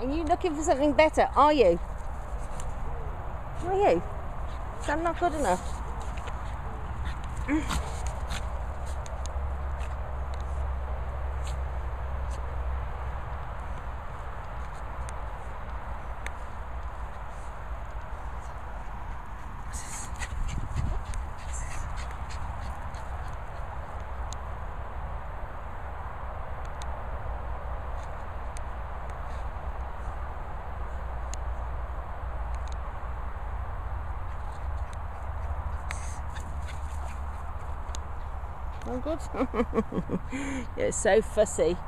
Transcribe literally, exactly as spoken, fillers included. Are you looking for something better? Are you? Are you? So I'm not good enough. Oh, good. Yeah, it's so fussy.